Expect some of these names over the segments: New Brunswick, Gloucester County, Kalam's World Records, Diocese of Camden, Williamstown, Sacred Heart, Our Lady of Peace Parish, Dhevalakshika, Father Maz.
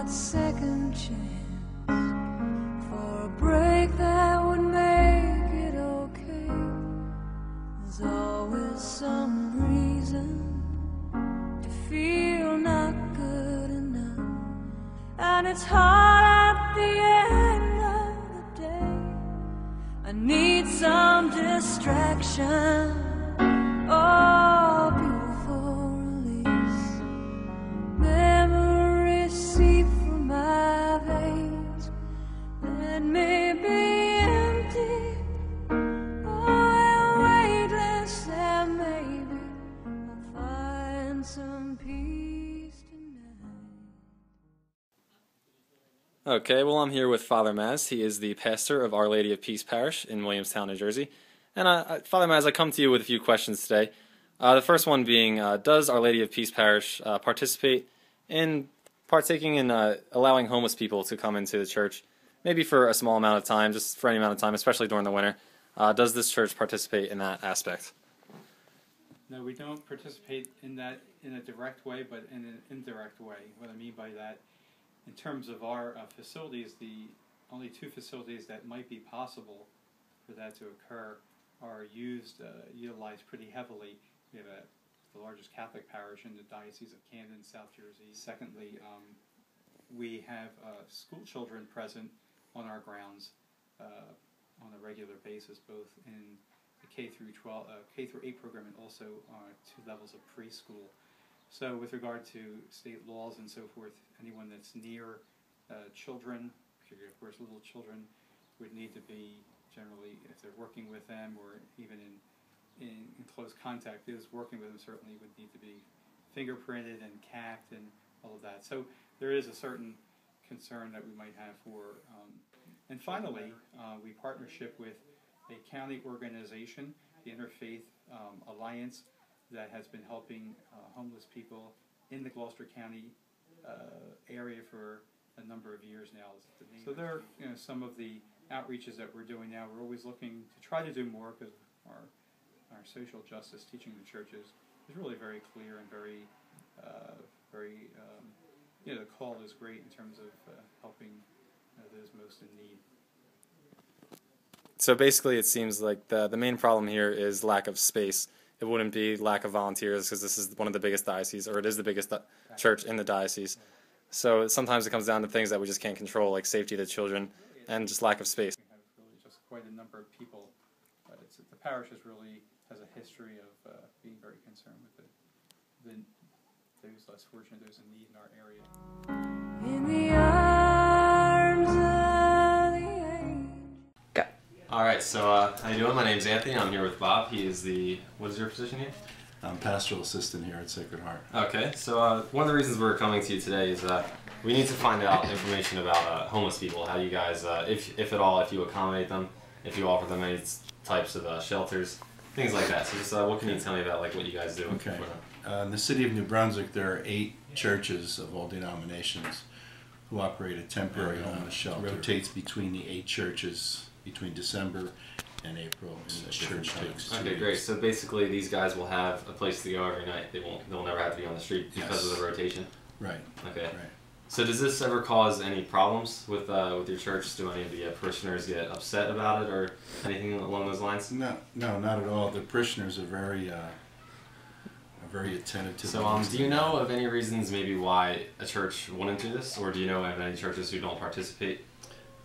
that second chance for a break that would make it okay. There's always some reason to feel not good enough, and it's hard at the end of the day. I need some distraction. Oh, okay, well, I'm here with Father Maz. He is the pastor of Our Lady of Peace Parish in Williamstown, New Jersey. And Father Maz, I come to you with a few questions today. The first one being, does Our Lady of Peace Parish participate in partaking in allowing homeless people to come into the church, maybe for a small amount of time, just for any amount of time, especially during the winter? Does this church participate in that aspect? No, we don't participate in that in a direct way, but in an indirect way. What I mean by that, in terms of our facilities, the only two facilities that might be possible for that to occur are utilized pretty heavily. We have the largest Catholic parish in the Diocese of Camden, South Jersey. Secondly, we have school children present on our grounds on a regular basis, both in the K through 8 program and also two levels of preschool. So with regard to state laws and so forth, anyone that's near children, particularly of course little children, would need to be generally, if they're working with them or even in close contact, those working with them certainly would need to be fingerprinted and capped and all of that. So there is a certain concern that we might have for. And finally, we partnership with a county organization, the Interfaith Alliance, that has been helping homeless people in the Gloucester County area for a number of years now. So there are some of the outreaches that we're doing now. We're always looking to try to do more because our social justice teaching in the churches is really very clear and very, the call is great in terms of helping those most in need. So basically it seems like the main problem here is lack of space. It wouldn't be lack of volunteers because this is one of the biggest dioceses, or it is the biggest church in the diocese. So sometimes it comes down to things that we just can't control, like safety of the children and just lack of space. We have really just quite a number of people. The parish has a history of being very concerned with those less fortunate, those in need in our area. In the arms of the angel. All right, so how you doing? My name's Anthony. I'm here with Bob. He is what is your position here? I'm pastoral assistant here at Sacred Heart. Okay, so one of the reasons we're coming to you today is we need to find out information about homeless people, how you guys, if at all, if you accommodate them, if you offer them any types of shelters, things like that. So just what can you tell me about what you guys do? Okay. In the city of New Brunswick, there are 8 churches of all denominations who operate a temporary homeless shelter. It rotates between the 8 churches between December and April, and the church takes 2 weeks. Okay, great. So basically these guys will have a place to go every night. They'll never have to be on the street because of the rotation? Right. Okay. Right. So does this ever cause any problems with your church? Do any of the parishioners get upset about it or anything along those lines? No, not at all. The parishioners are very attentive to. So do you know of any reasons maybe why a church wouldn't do this, or do you know of any churches who don't participate?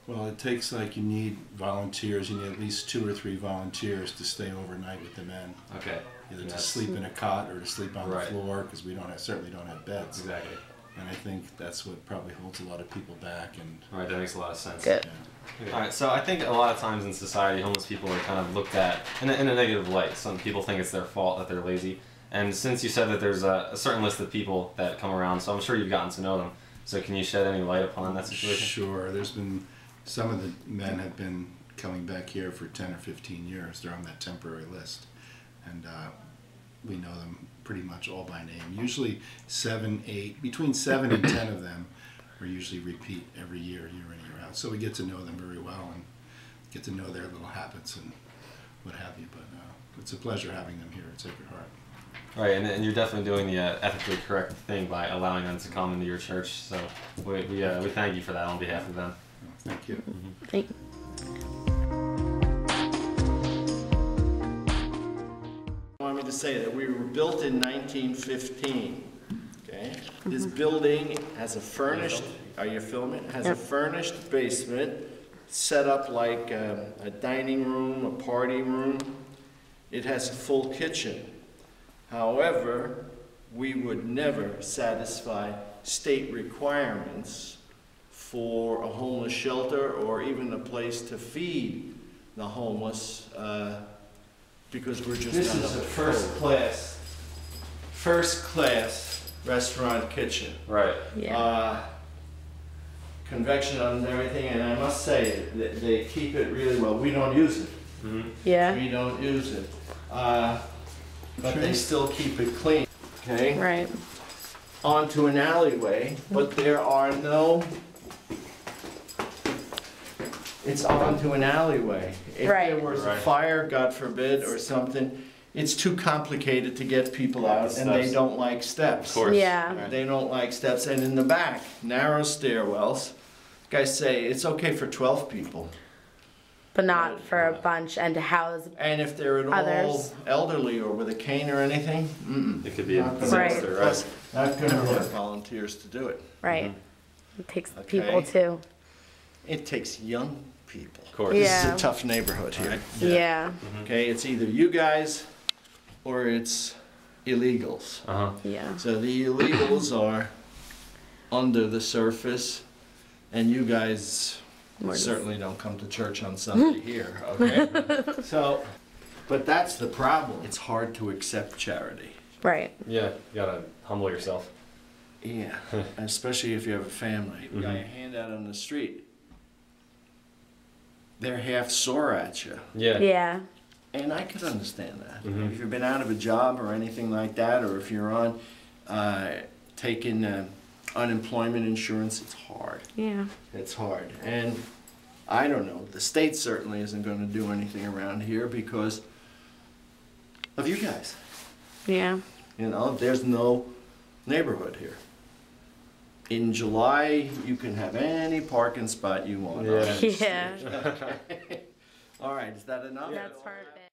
Well, it takes you need volunteers. You need at least 2 or 3 volunteers to stay overnight with the men. Okay. Either to sleep in a cot or to sleep on the floor, because we certainly don't have beds. Exactly. And I think that's what probably holds a lot of people back. And that makes a lot of sense. Yeah. All right, so I think a lot of times in society, homeless people are kind of looked at in a negative light. Some people think it's their fault that they're lazy. And since you said that there's a certain list of people that come around, so I'm sure you've gotten to know them. So can you shed any light upon that situation? Sure. There's been some of the men have been coming back here for 10 or 15 years. They're on that temporary list. And we know them pretty much all by name. Usually 7, 8, between 7 and 10 of them are usually repeat every year in, year out. So we get to know them very well and get to know their little habits and what have you. But it's a pleasure having them here at Sacred Heart. Right, and you're definitely doing the ethically correct thing by allowing them to come into your church. So we thank you for that on behalf of them. Thank you. Mm-hmm. Thank you. I want me to say that we were built in 1915. Okay, mm-hmm. This building has a furnished. Are you filming? Has a furnished basement set up like a dining room, a party room. It has a full kitchen. However, we would never satisfy state requirements for a homeless shelter or even a place to feed the homeless because we're just this is a first class restaurant kitchen. Right. Yeah. Convection ovens and everything, and I must say that they keep it really well. We don't use it. Mm-hmm. Yeah. We don't use it. But they still keep it clean, okay? Right. Onto an alleyway, but there are no... It's onto an alleyway. If there was a fire, God forbid, or something, it's too complicated to get people out, and they don't like steps. Of course. Yeah. Right. They don't like steps. And in the back, narrow stairwells, guys say it's okay for 12 people. But not for a bunch, and to house others. And if they're at all elderly or with a cane or anything, it could be a disaster, right? Not going to have volunteers to do it. Right. Mm-hmm. It takes people, too. It takes young people. Of course. Yeah. This is a tough neighborhood here. Right. Yeah. Mm-hmm. Okay, it's either you guys or it's illegals. Uh-huh. Yeah. So the illegals are under the surface, and you guys... Certainly don't come to church on Sunday here, okay? So, but that's the problem. It's hard to accept charity. Right. Yeah, you gotta humble yourself. Yeah, especially if you have a family. You got your hand out on the street. They're half sore at you. Yeah. Yeah. And I could understand that. Mm-hmm. If you've been out of a job or anything like that, or if you're on taking... unemployment insurance, it's hard. Yeah. It's hard. And I don't know, the state certainly isn't going to do anything around here because of you guys. Yeah. You know, there's no neighborhood here. In July, you can have any parking spot you want. Yeah. All right, is that enough? That's perfect.